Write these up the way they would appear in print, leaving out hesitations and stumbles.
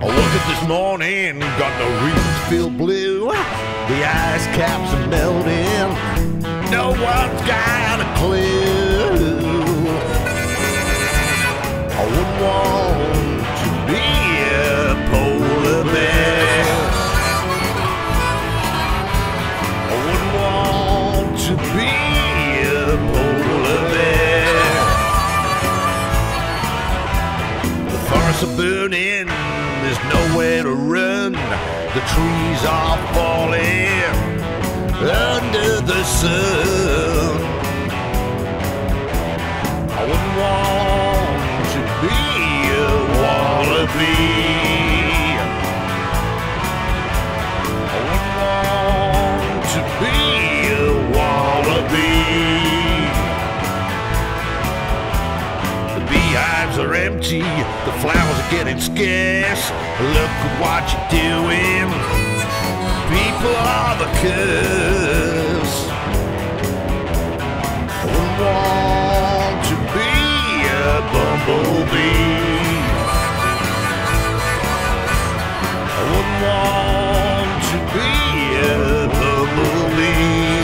I woke up this morning, got the roof feel blue. The ice caps are melting. No one's got a clue. I wouldn't want to be a polar bear. I wouldn't want to be a polar bear. The forests are burning. There's nowhere to run. The trees are falling under the sun. I wouldn't want to be a wallaby. I wouldn't want to be a wallaby. The beehives are empty. The flowers are getting scarce. Look at what you're doing. People are the curse. I wouldn't want to be a bumblebee. I wouldn't want to be a bumblebee.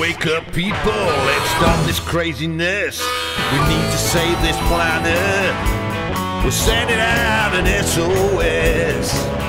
Wake up, people, let's stop this craziness. We need to save this planet. We're sending out an SOS.